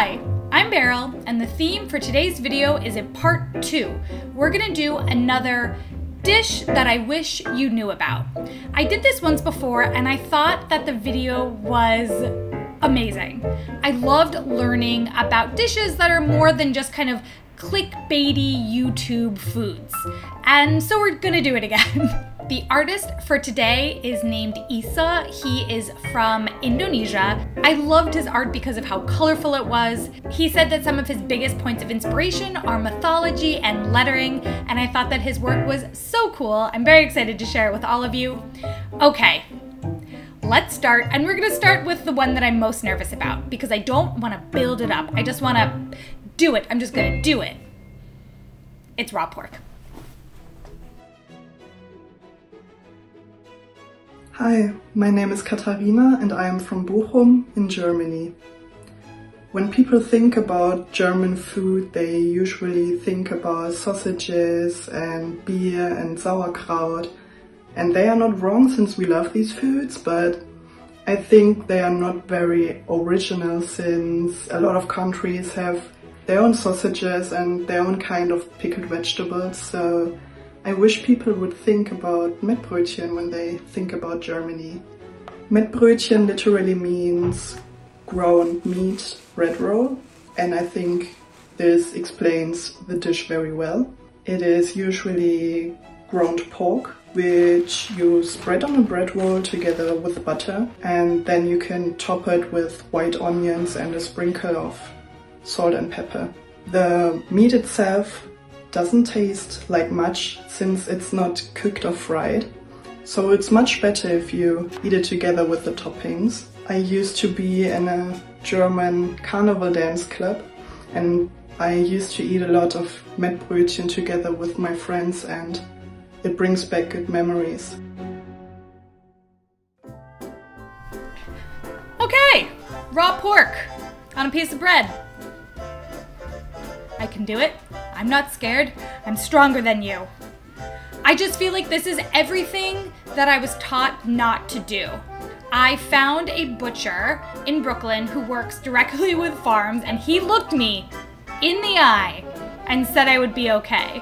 Hi, I'm Beryl, and the theme for today's video is a part two. We're gonna do another dish that I wish you knew about. I did this once before, and I thought that the video was amazing. I loved learning about dishes that are more than just kind of clickbaity YouTube foods. And so we're gonna do it again. The artist for today is named Isa. He is from Indonesia. I loved his art because of how colorful it was. He said that some of his biggest points of inspiration are mythology and lettering, and I thought that his work was so cool. I'm very excited to share it with all of you. Okay, let's start, and we're gonna start with the one that I'm most nervous about because I don't wanna build it up. I just wanna do it. I'm just gonna do it. It's raw pork. Hi, my name is Katharina and I am from Bochum in Germany. When people think about German food, they usually think about sausages and beer and sauerkraut. And they are not wrong since we love these foods, but I think they are not very original since a lot of countries have their own sausages and their own kind of pickled vegetables. So I wish people would think about Mettbrötchen when they think about Germany. Mettbrötchen literally means ground meat bread roll, and I think this explains the dish very well. It is usually ground pork, which you spread on a bread roll together with butter, and then you can top it with white onions and a sprinkle of salt and pepper. The meat itself doesn't taste like much since it's not cooked or fried, so it's much better if you eat it together with the toppings. I used to be in a German carnival dance club, and I used to eat a lot of Mettbrötchen together with my friends, and it brings back good memories. Okay, raw pork on a piece of bread. I can do it. I'm not scared. I'm stronger than you. I just feel like this is everything that I was taught not to do. I found a butcher in Brooklyn who works directly with farms, and he looked me in the eye and said I would be okay.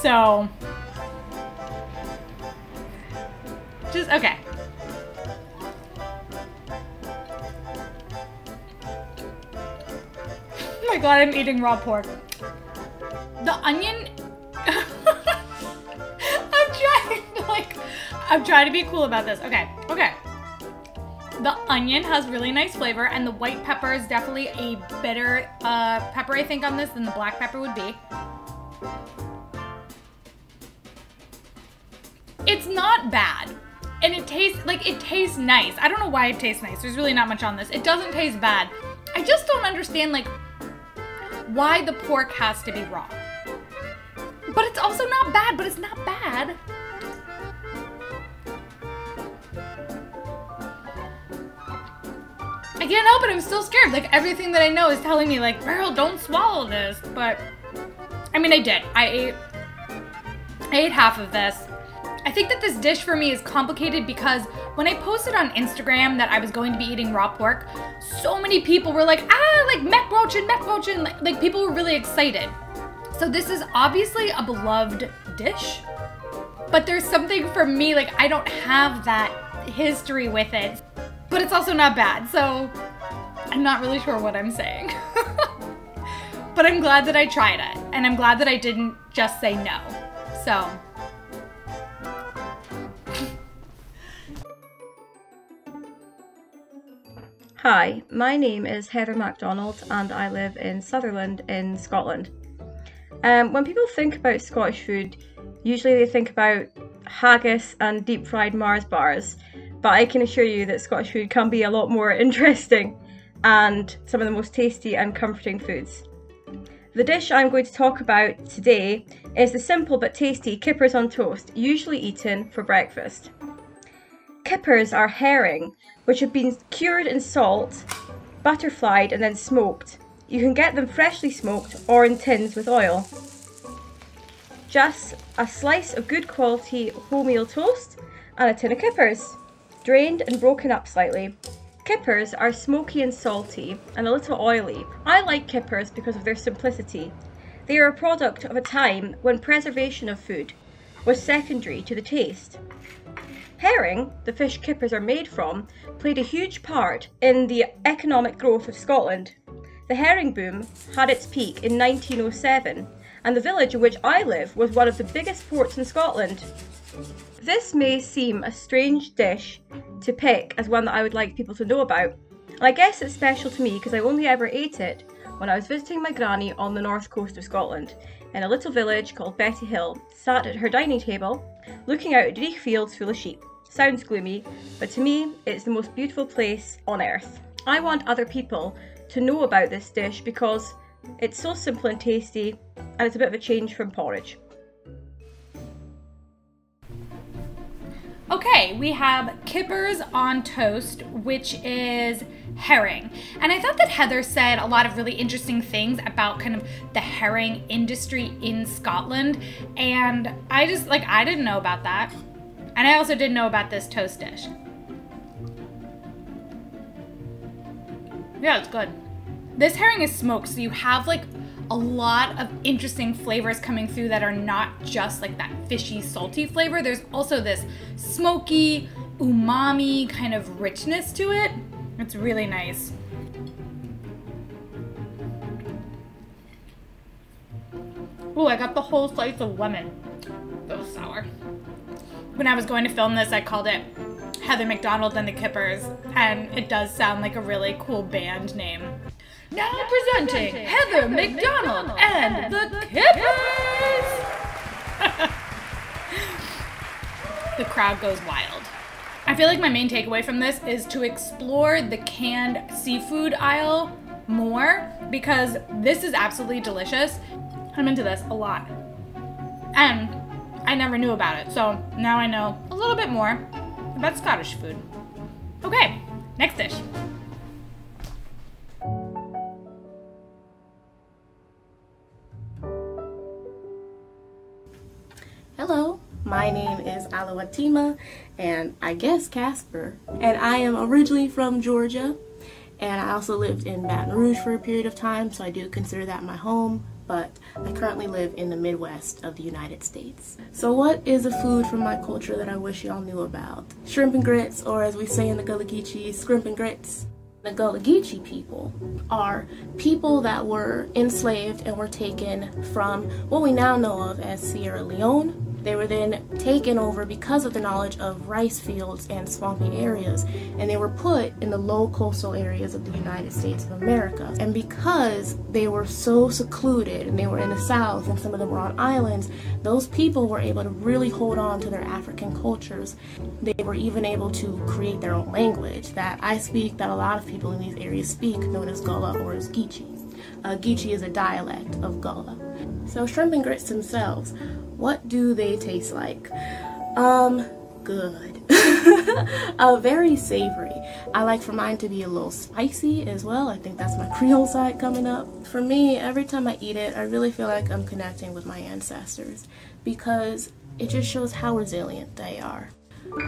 So, just okay. Oh my God, I'm eating raw pork. The onion, I'm trying to be cool about this. Okay. The onion has really nice flavor, and the white pepper is definitely a bitter pepper, I think, on this than the black pepper would be. It's not bad, and it tastes nice. I don't know why it tastes nice. There's really not much on this. It doesn't taste bad. I just don't understand why the pork has to be raw. But it's also not bad, but it's not bad. I can't help it, I'm still scared. Like, everything that I know is telling me, like, Beryl, don't swallow this. But, I mean, I did. I ate half of this. I think that this dish for me is complicated because when I posted on Instagram that I was going to be eating raw pork, so many people were like, like Mettbrötchen. Like, people were really excited. So this is obviously a beloved dish, but there's something for me, like, I don't have that history with it, but it's also not bad, so I'm not really sure what I'm saying. But I'm glad that I tried it, and I'm glad that I didn't just say no, so. Hi, my name is Heather McDonald, and I live in Sutherland in Scotland. When people think about Scottish food, usually they think about haggis and deep fried Mars bars, but I can assure you that Scottish food can be a lot more interesting and some of the most tasty and comforting foods. The dish I'm going to talk about today is the simple but tasty kippers on toast, usually eaten for breakfast. Kippers are herring, which have been cured in salt, butterflied and then smoked. You can get them freshly smoked or in tins with oil. Just a slice of good quality wholemeal toast and a tin of kippers, drained and broken up slightly. Kippers are smoky and salty and a little oily. I like kippers because of their simplicity. They are a product of a time when preservation of food was secondary to the taste. Herring, the fish kippers are made from, played a huge part in the economic growth of Scotland. The herring boom had its peak in 1907, and the village in which I live was one of the biggest ports in Scotland. This may seem a strange dish to pick as one that I would like people to know about, and I guess it's special to me because I only ever ate it when I was visiting my granny on the north coast of Scotland, in a little village called Betty Hill, sat at her dining table, looking out at bleak fields full of sheep. Sounds gloomy, but to me, it's the most beautiful place on earth. I want other people to know about this dish because it's so simple and tasty, and it's a bit of a change from porridge. Okay, we have kippers on toast, which is herring. And I thought that Heather said a lot of really interesting things about kind of the herring industry in Scotland. And I just, like, I didn't know about that. And I also didn't know about this toast dish. Yeah, it's good. This herring is smoked, so you have like a lot of interesting flavors coming through that are not just like that fishy, salty flavor. There's also this smoky, umami kind of richness to it. It's really nice. Ooh, I got the whole slice of lemon. That was sour. When I was going to film this, I called it Heather McDonald and the Kippers, and it does sound like a really cool band name. Now presenting Heather McDonald and the Kippers! The crowd goes wild. I feel like my main takeaway from this is to explore the canned seafood aisle more, because this is absolutely delicious. I'm into this a lot. And I never knew about it, so now I know a little bit more about Scottish food. Okay, next dish. Hello, my name is Alawatima, and I guess Casper, and I am originally from Georgia, and I also lived in Baton Rouge for a period of time, so I do consider that my home, but I currently live in the Midwest of the United States. So what is a food from my culture that I wish y'all knew about? Shrimp and grits, or as we say in the Gullah Geechee, scrimp and grits. The Gullah Geechee people are people that were enslaved and were taken from what we now know of as Sierra Leone. They were then taken over because of the knowledge of rice fields and swampy areas, and they were put in the low coastal areas of the United States of America. And because they were so secluded and they were in the South and some of them were on islands, those people were able to really hold on to their African cultures. They were even able to create their own language that I speak, that a lot of people in these areas speak, known as Gullah or as Geechee. Geechee is a dialect of Gullah. So shrimp and grits themselves, what do they taste like? Good. Very savory. I like for mine to be a little spicy as well. I think that's my Creole side coming up. For me, every time I eat it, I really feel like I'm connecting with my ancestors because it just shows how resilient they are.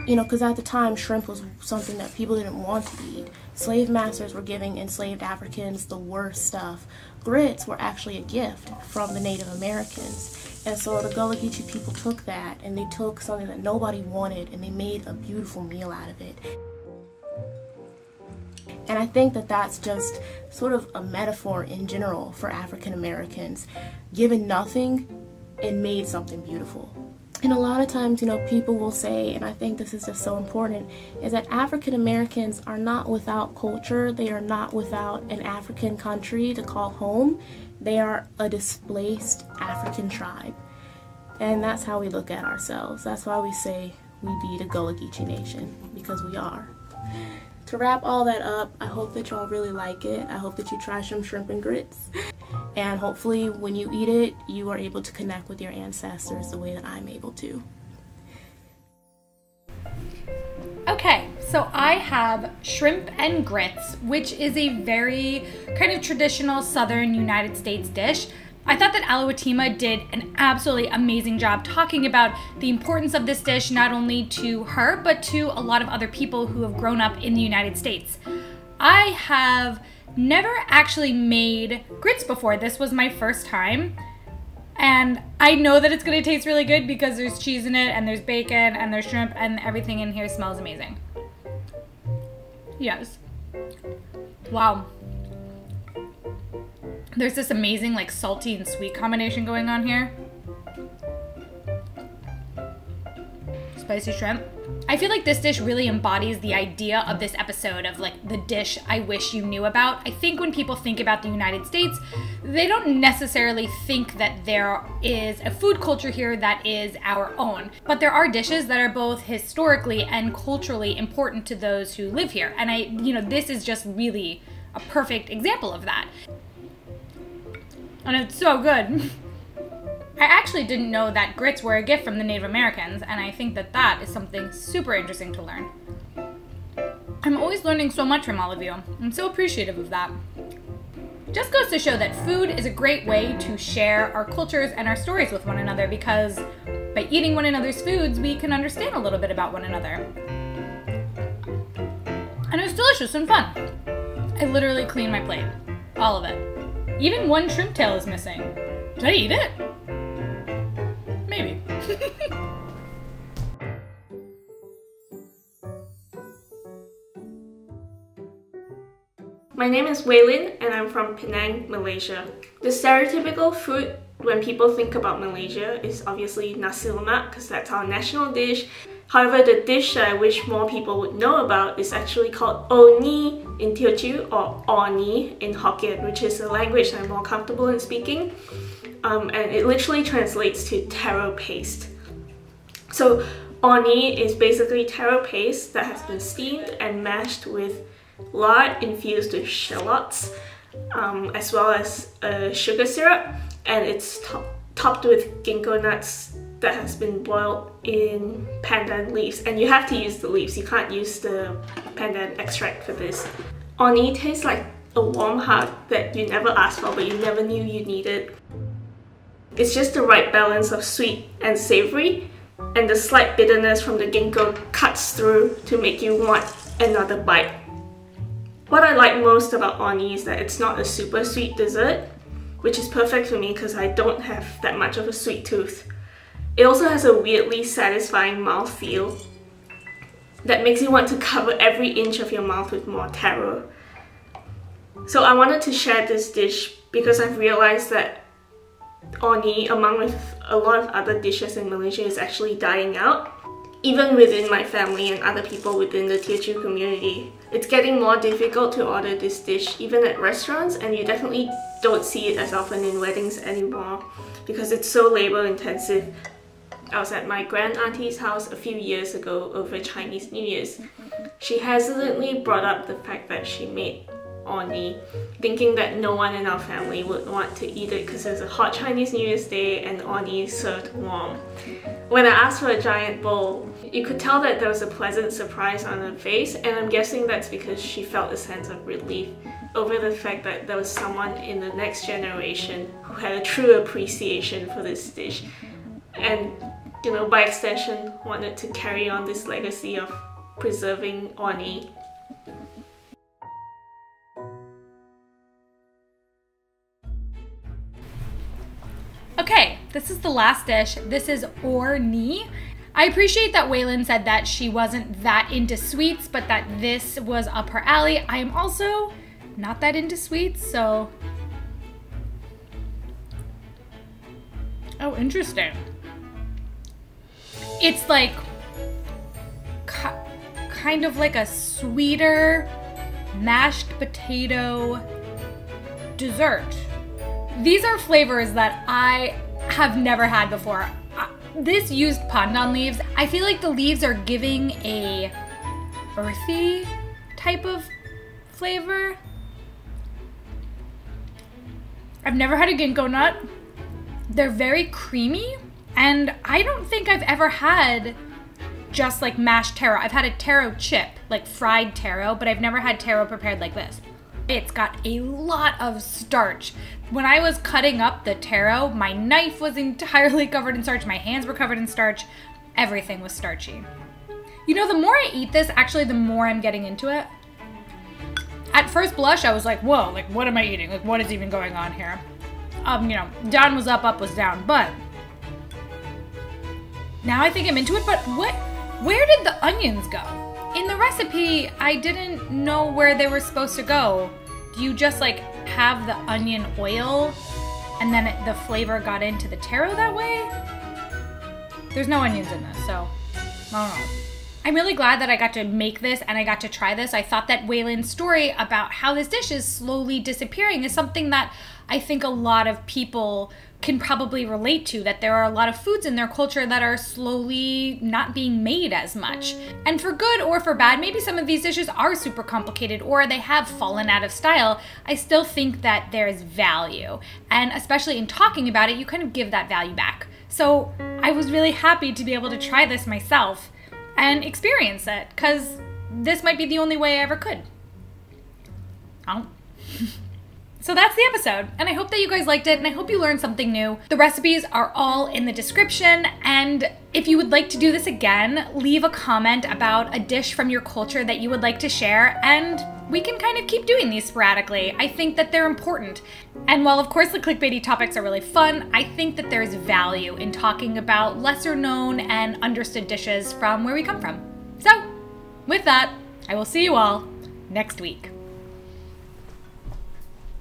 You know, because at the time, shrimp was something that people didn't want to eat. Slave masters were giving enslaved Africans the worst stuff. Grits were actually a gift from the Native Americans. And so the Gullah Geechee people took that, and they took something that nobody wanted, and they made a beautiful meal out of it. And I think that that's just sort of a metaphor in general for African Americans. Given nothing, it made something beautiful. And a lot of times, you know, people will say, and I think this is just so important, is that African Americans are not without culture. They are not without an African country to call home. They are a displaced African tribe. And that's how we look at ourselves. That's why we say we be the Gullah Geechee Nation, because we are. To wrap all that up, I hope that y'all really like it. I hope that you try some shrimp and grits. And hopefully when you eat it, you are able to connect with your ancestors the way that I'm able to. Okay, so I have shrimp and grits, which is a very kind of traditional Southern United States dish. I thought that Alawatima did an absolutely amazing job talking about the importance of this dish, not only to her, but to a lot of other people who have grown up in the United States. I have never actually made grits before. This was my first time. And I know that it's gonna taste really good because there's cheese in it and there's bacon and there's shrimp and everything in here smells amazing. Yes. Wow. There's this amazing like salty and sweet combination going on here. Spicy shrimp. I feel like this dish really embodies the idea of this episode of like the dish I wish you knew about. I think when people think about the United States, they don't necessarily think that there is a food culture here that is our own. But there are dishes that are both historically and culturally important to those who live here. And this is just really a perfect example of that. And it's so good. I actually didn't know that grits were a gift from the Native Americans, and I think that that is something super interesting to learn. I'm always learning so much from all of you. I'm so appreciative of that. Just goes to show that food is a great way to share our cultures and our stories with one another, because by eating one another's foods, we can understand a little bit about one another. And it was delicious and fun. I literally cleaned my plate. All of it. Even one shrimp tail is missing. Did I eat it? Maybe. My name is Wei-Lynn and I'm from Penang, Malaysia. The stereotypical food when people think about Malaysia is obviously nasi lemak because that's our national dish. However, the dish that I wish more people would know about is actually called Orh Nee in Teochew or Orh Nee in Hokkien, which is a language that I'm more comfortable in speaking. And it literally translates to taro paste. So Orh Nee is basically taro paste that has been steamed and mashed with lard infused with shallots, as well as sugar syrup, and it's topped with ginkgo nuts that has been boiled in pandan leaves. And you have to use the leaves, you can't use the pandan extract for this. Orh Nee tastes like a warm hug that you never asked for but you never knew you needed. It's just the right balance of sweet and savory, and the slight bitterness from the ginkgo cuts through to make you want another bite. What I like most about Orh Nee is that it's not a super sweet dessert, which is perfect for me because I don't have that much of a sweet tooth. It also has a weirdly satisfying mouthfeel that makes you want to cover every inch of your mouth with more taro. So I wanted to share this dish because I've realized that Orh Nee, among with a lot of other dishes in Malaysia, is actually dying out. Even within my family and other people within the Teochew community, it's getting more difficult to order this dish even at restaurants, and you definitely don't see it as often in weddings anymore because it's so labor intensive. I was at my grand auntie's house a few years ago over Chinese New Year's. She hesitantly brought up the fact that she made Orh Nee, thinking that no one in our family would want to eat it because it was a hot Chinese New Year's Day and Orh Nee served warm. When I asked for a giant bowl, you could tell that there was a pleasant surprise on her face, and I'm guessing that's because she felt a sense of relief over the fact that there was someone in the next generation who had a true appreciation for this dish and, you know, by extension wanted to carry on this legacy of preserving Orh Nee. Okay, this is the last dish. This is Orh Nee. I appreciate that Wei-Lynn said that she wasn't that into sweets, but that this was up her alley. I am also not that into sweets, so... Oh, interesting. It's like... kind of like a sweeter mashed potato dessert. These are flavors that I have never had before. This used pandan leaves. I feel like the leaves are giving a earthy type of flavor. I've never had a ginkgo nut. They're very creamy, and I don't think I've ever had just like mashed taro. I've had a taro chip, like fried taro, but I've never had taro prepared like this. It's got a lot of starch. When I was cutting up the taro, my knife was entirely covered in starch, my hands were covered in starch, everything was starchy. You know, the more I eat this, actually the more I'm getting into it. At first blush, I was like, whoa, like, what am I eating? Like, what is even going on here? You know, down was up was down, but now I think I'm into it, but what? Where did the onions go? In the recipe, I didn't know where they were supposed to go. Do you just, like, have the onion oil and then the flavor got into the taro that way? There's no onions in this, so I don't know. I'm really glad that I got to make this and I got to try this. I thought that Wei-Lynn's story about how this dish is slowly disappearing is something that I think a lot of people can probably relate to, that there are a lot of foods in their culture that are slowly not being made as much. And for good or for bad, maybe some of these dishes are super complicated or they have fallen out of style. I still think that there's value. And especially in talking about it, you kind of give that value back. So I was really happy to be able to try this myself and experience it, because this might be the only way I ever could. Oh. So that's the episode, and I hope that you guys liked it, and I hope you learned something new. The recipes are all in the description, and if you would like to do this again, leave a comment about a dish from your culture that you would like to share, and we can kind of keep doing these sporadically. I think that they're important. And while of course the clickbaity topics are really fun, I think that there's value in talking about lesser known and understood dishes from where we come from. So with that, I will see you all next week.